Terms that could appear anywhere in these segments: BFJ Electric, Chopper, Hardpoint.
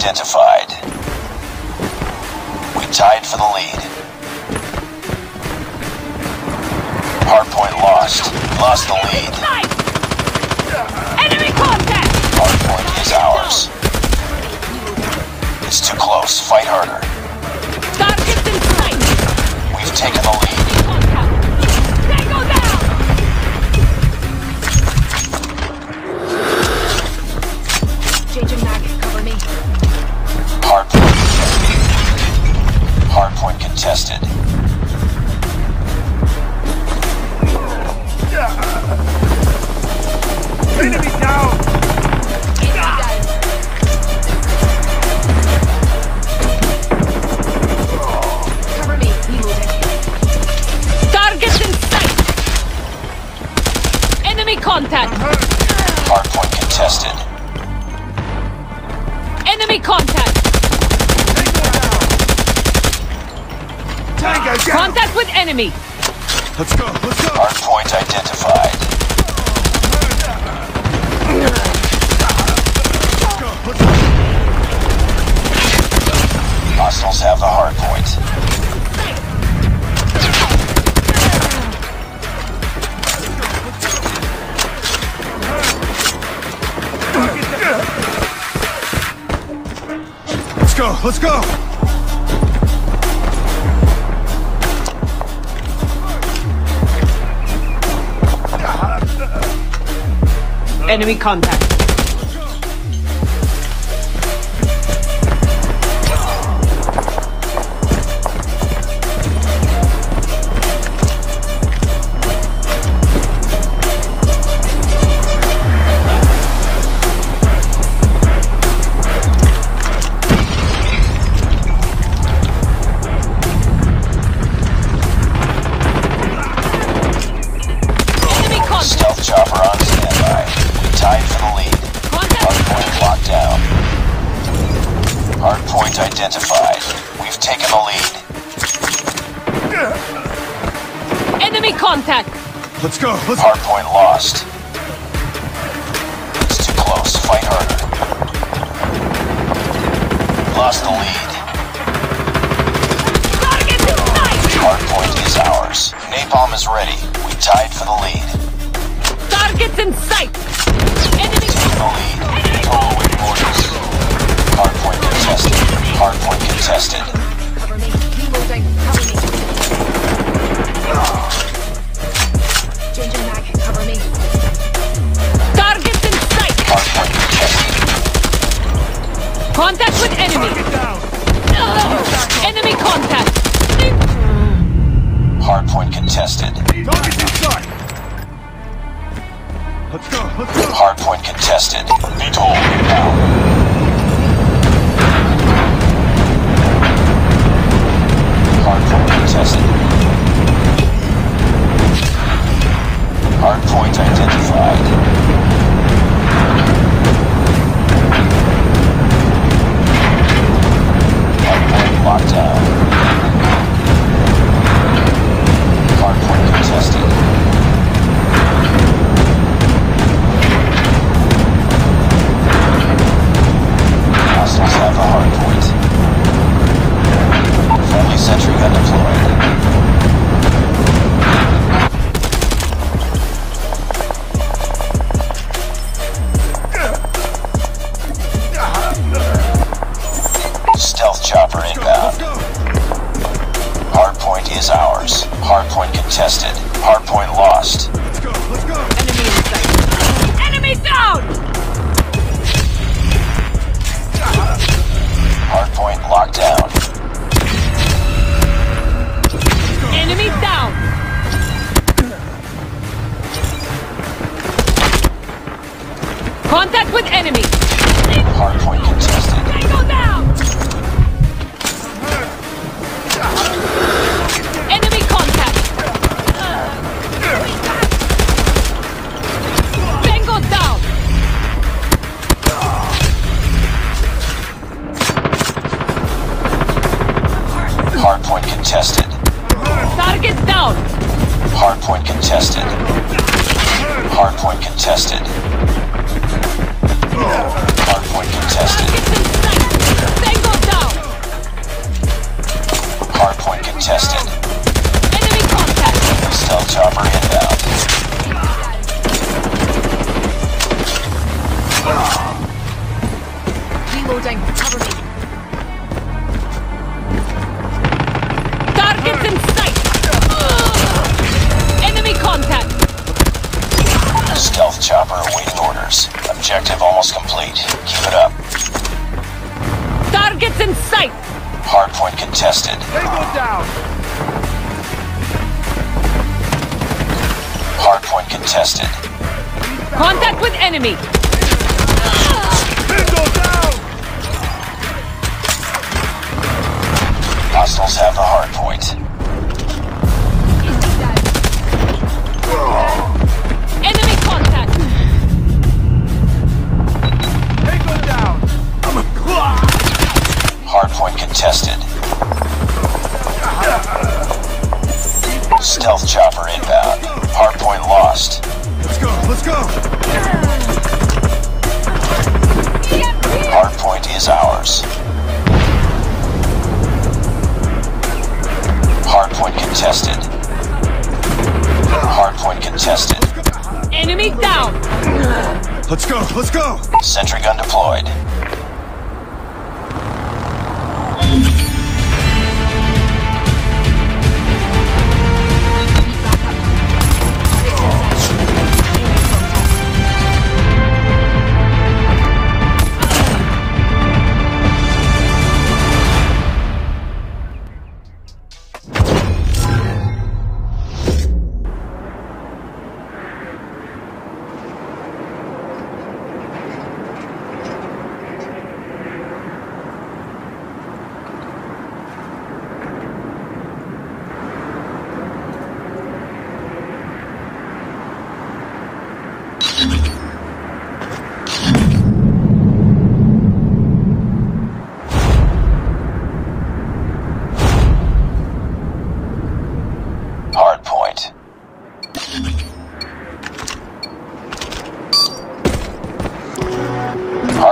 identified. We tied for the lead. Hardpoint lost. Lost the lead. Enemy contact! Hardpoint is ours. It's too close. Fight harder. Target in sight. We've taken the lead. Hardpoint contested. Enemy down! Cover me. Target in sight! Enemy contact! Hardpoint contested. Enemy contact! Contact with enemy! Let's go, let's go! Hardpoint identified. Hostiles have the hardpoint. Let's go, let's go! Enemy contact. Stealth chopper on standby. Tied for the lead. Hardpoint locked down. Hardpoint identified. We've taken the lead. Enemy contact! Let's go! Let's Hardpoint lost. It's too close. Fight harder. Lost the lead. Hardpoint is ours. Napalm is ready. We tied for the lead. Targets in sight! Hardpoint contested. Hardpoint contested. Cover me. Reloading. Cover me. Changing mag. Cover me. Target in sight. Hardpoint contested. Contact with enemy. Enemy contact. Hardpoint contested. Target in sight. Let's go, let's go. Hardpoint contested. Need hold now. Hardpoint contested. Hardpoint identified. Hardpoint locked down. Hardpoint contested. Have a hard point. Friendly sentry gun deployed. Stealth chopper inbound. Hardpoint is ours. Hardpoint contested. Hardpoint lost. Let's go, let's go. Enemy in sight. Enemy down! Hardpoint locked down. Enemy down. Contact with enemy. Hardpoint contested. They go down. Enemy contact. Tango down. Hardpoint contested. Target down. Hardpoint contested. Hardpoint contested. Hardpoint contested. contested. Enemy contact! Stealth chopper inbound. Reloading. Cover me. Targets in sight! Enemy contact! Stealth chopper awaiting orders. Objective almost complete. Keep it up. Targets in sight! Hardpoint contested. They go down! Hardpoint contested. Contact with enemy! They go down! Hostiles have the hardpoint. Enemy contact! They go down! Hardpoint contested. Stealth chopper inbound. Hardpoint lost. Let's go, let's go! Hardpoint is ours. Hardpoint contested. Hardpoint contested. Enemy down! Let's go, let's go! Sentry gun deployed.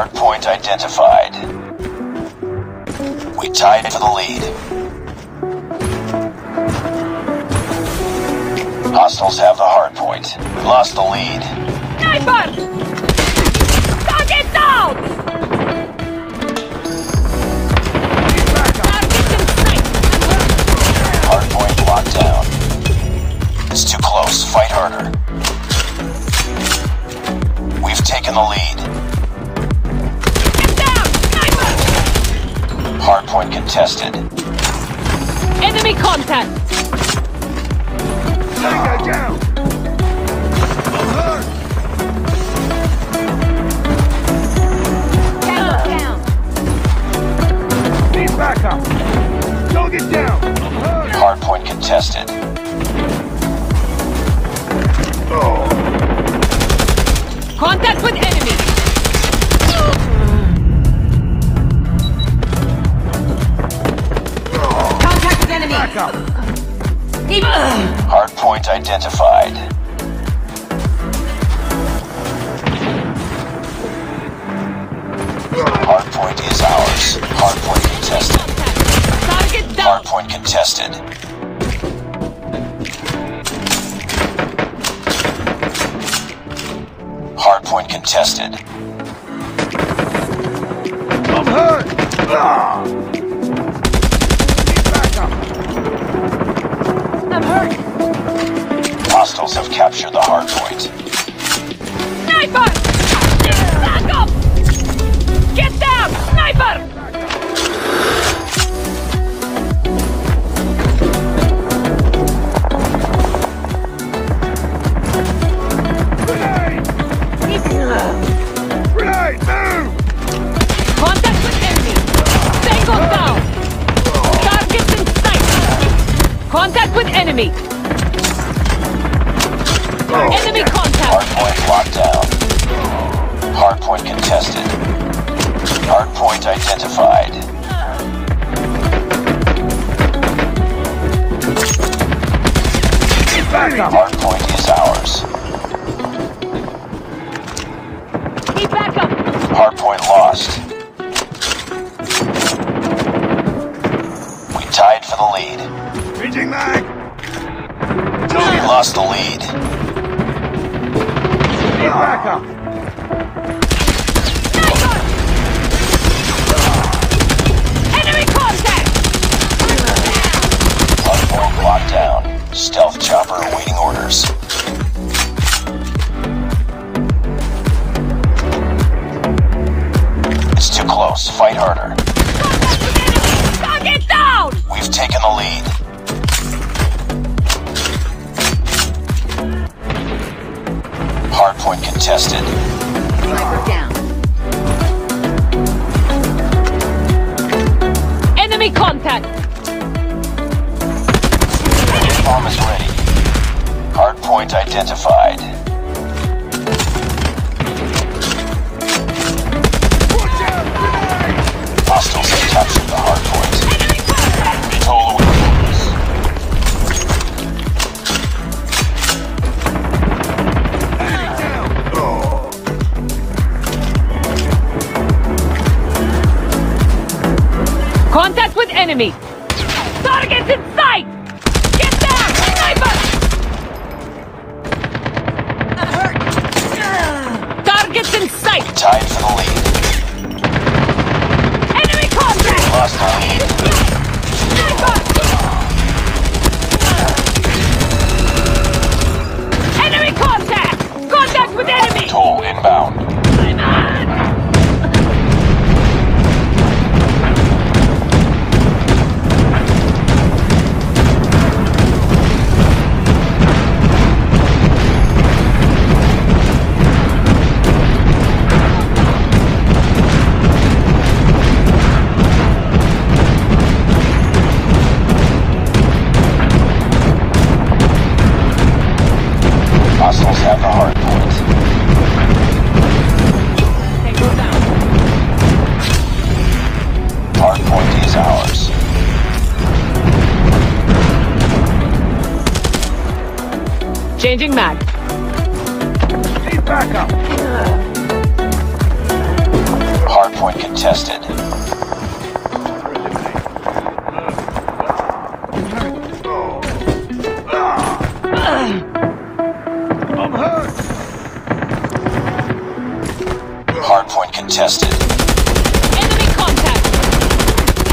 Hardpoint identified. We tied for the lead. Hostiles have the hardpoint. We lost the lead. Sniper! Target down! Target in sight! Hardpoint locked down. It's too close. Fight harder. We've taken the lead. Hardpoint contested. Enemy contact! Take that down! Alert! Down! Get back up! Don't get down! Alert. Hardpoint contested. Oh. Contact with enemy! Hardpoint identified. Hardpoint is ours. Hardpoint contested. Hardpoint contested. Hardpoint contested. I'm hurt! Hostiles have captured the hard point. Sniper! Back up! Get down! Sniper! Grenade! Grenade! Move! Contact with enemy! Stay down! Targets in sight! Contact with enemy! Enemy contact! Hardpoint locked down. Hardpoint contested. Hardpoint identified. Hardpoint is ours. Keep back up! Hardpoint lost. We tied for the lead. Changing mag! We lost the lead. Get back up! Enemy contact! Hardpoint locked down. Stealth chopper awaiting orders. It's too close. Fight harder. Target down! We've taken the lead. Hardpoint contested. Sniper down. Enemy contact. Bomb is ready. Hardpoint identified. Hostiles have captured the hardpoint. Enemy contact. Total. Contact with enemy! Target's in sight! Get down! Sniper! That hurt! Target's in sight! Tied for the lead. Enemy contact! Lost the lead. Sniper! Enemy contact! Contact with enemy! Toll inbound. Changing mag. Need backup. Hardpoint contested. I'm hurt. Hardpoint contested. Enemy contact.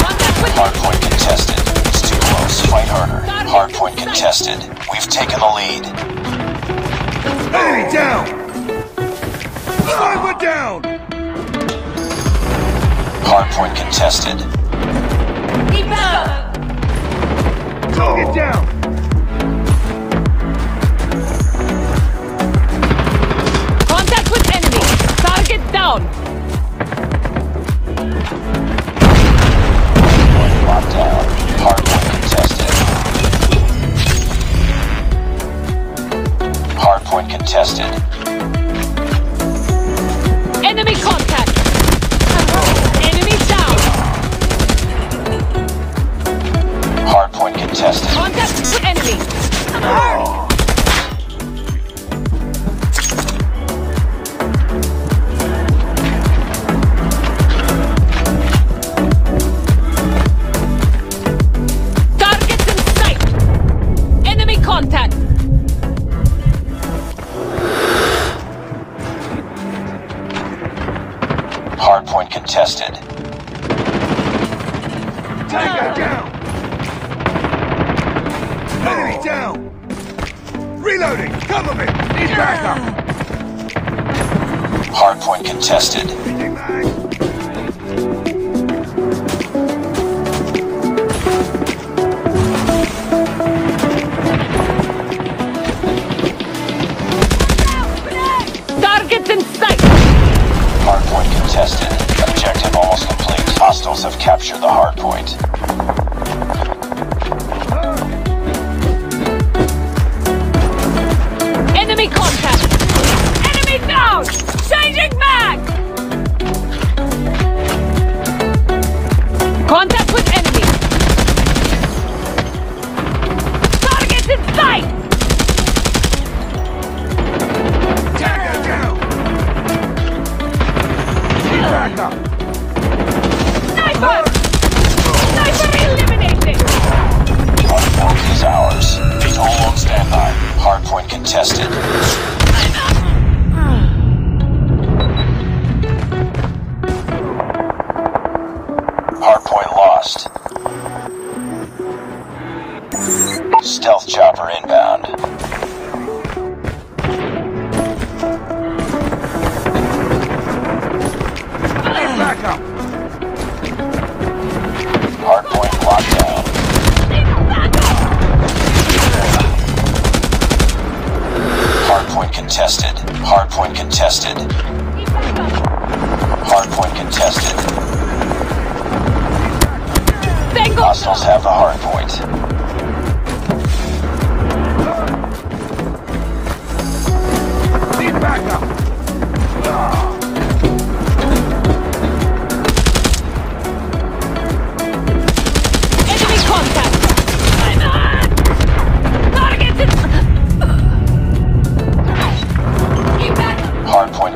Contact with hardpoint contested. It's too close. Fight harder. Hardpoint contested. We've taken the lead. Enemy down! Sniper down! Hardpoint contested. Keep out! Target down! Contact with enemy! Target down! Hardpoint locked down. Hardpoint contested. Hardpoint contested. Enemy contact! Enemy down! Hardpoint contested. Contact with enemy! Targets in sight! Enemy contact! Hardpoint contested. Tango down! Enemy down! Reloading! Cover me! Need backup! Hardpoint contested. Targets in sight! Hardpoint contested. Objective almost complete. Hostiles have captured the hardpoint. Enemy contact! Enemy down! Changing mag! Contact with enemy! Target in sight! Sniper! Hardpoint contested. Hardpoint contested. Hostiles have the hardpoint.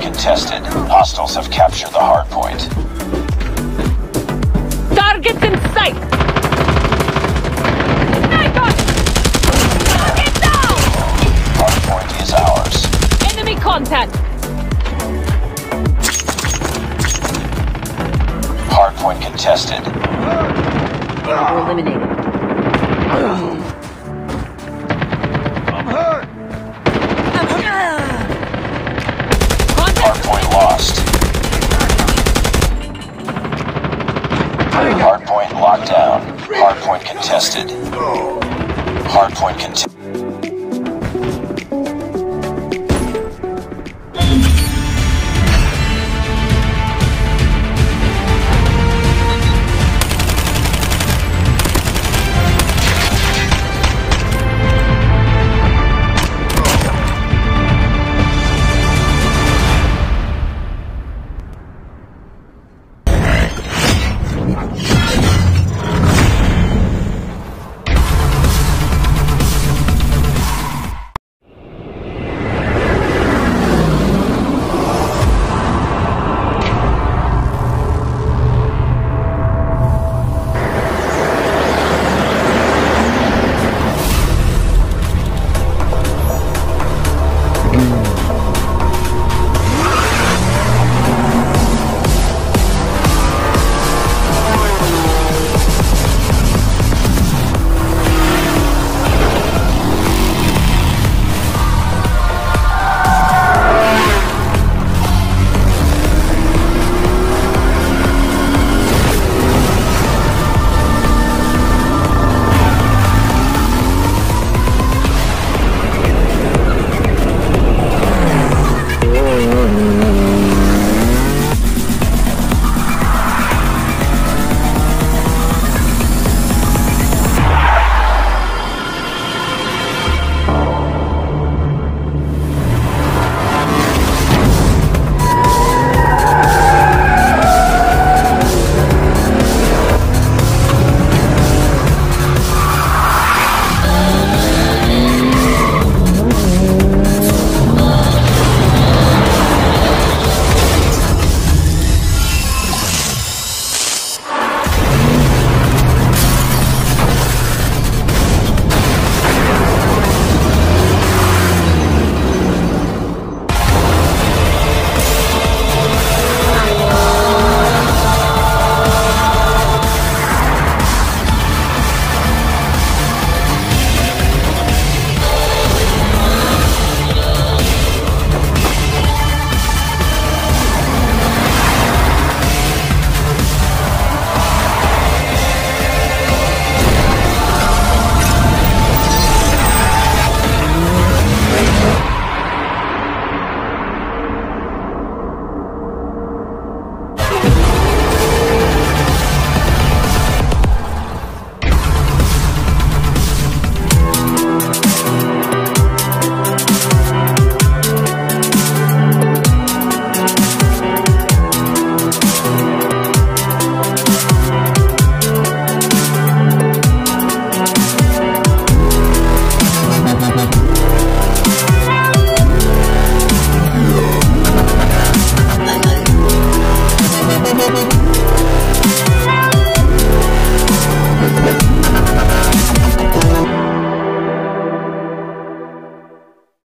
Contested. Hostiles have captured the hard point. Targets in sight! Sniper! Target down! Hard point is ours. Enemy contact! Hard point contested. Enemy eliminated. I'm hurt! Hardpoint lost. Hardpoint locked down. Hardpoint contested. Hardpoint contested.